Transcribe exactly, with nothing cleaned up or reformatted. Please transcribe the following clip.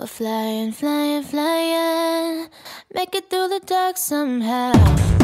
We're flying, flying, flying, make it through the dark somehow.